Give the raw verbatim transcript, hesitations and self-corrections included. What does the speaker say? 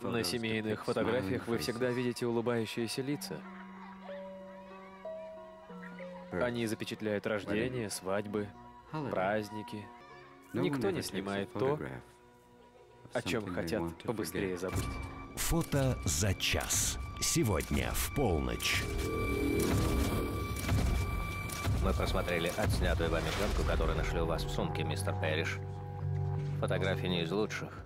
На семейных фотографиях вы всегда видите улыбающиеся лица. Они запечатляют рождения, свадьбы, праздники. Никто не снимает то, о чем хотят побыстрее забыть. Фото за час. Сегодня в полночь. Мы просмотрели отснятую вами пленку, которую нашли у вас в сумке, мистер Перриш. Фотографии не из лучших.